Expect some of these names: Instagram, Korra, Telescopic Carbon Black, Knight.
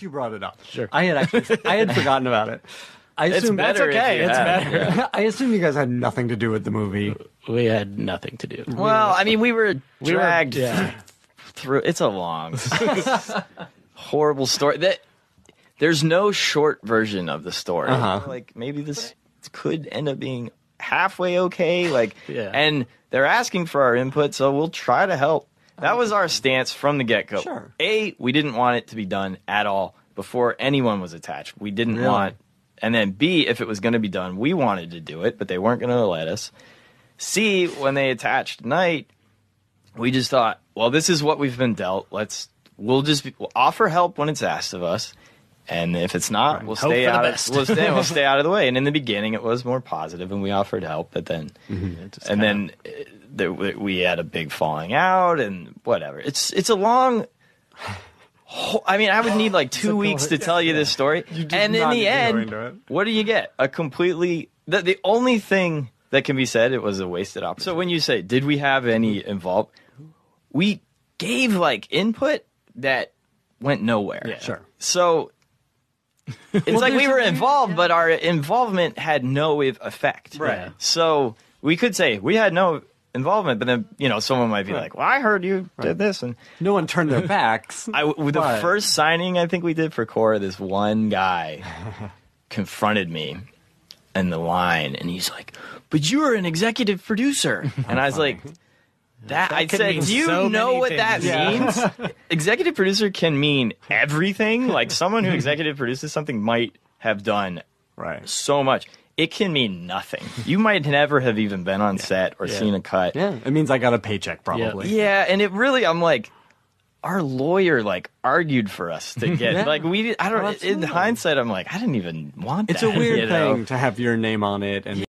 You brought it up. Sure. I had forgotten about it. I assume that's okay. It's better. Yeah. I assume you guys had nothing to do with the movie. We had nothing to do. Well, I mean, we were dragged through. It's a long, horrible story. There's no short version of the story. Uh-huh. Like maybe this could end up being halfway okay. Like, and they're asking for our input, so we'll try to help. That was our stance from the get-go. Sure. A, we didn't want it to be done at all before anyone was attached. We didn't want... And then B, if it was going to be done, we wanted to do it, but they weren't going to let us. C, when they attached Knight, we just thought, well, this is what we've been dealt. We'll offer help when it's asked of us, and if it's not, we'll stay out of the way. And in the beginning, it was more positive, and we offered help, but then, we had a big falling out and whatever. It's a long. I mean, I would need like 2 weeks to tell you this story. And in the end, what do you get? A completely... The only thing that can be said, it was a wasted opportunity. So when you say, did we have any involved? We gave like input that went nowhere. Yeah. Sure. So it's like we were involved, but our involvement had no effect. Right. Yeah. So we could say we had no... involvement, but then, you know, someone might be like, well, I heard you did this, and no one turned their backs. The first signing I think we did for Korra, this one guy confronted me in the line, and he's like, but you're an executive producer. And I was like, that I said, do you know what that means? Executive producer can mean everything. Like, someone who executive produces something might have done so much. It can mean nothing. You might never have even been on set or seen a cut. Yeah, it means I got a paycheck probably. Yeah, and it really, I'm like, our lawyer like argued for us to get like I don't. In hindsight, I'm like, I didn't even want that. It's a weird thing to have your name on it and.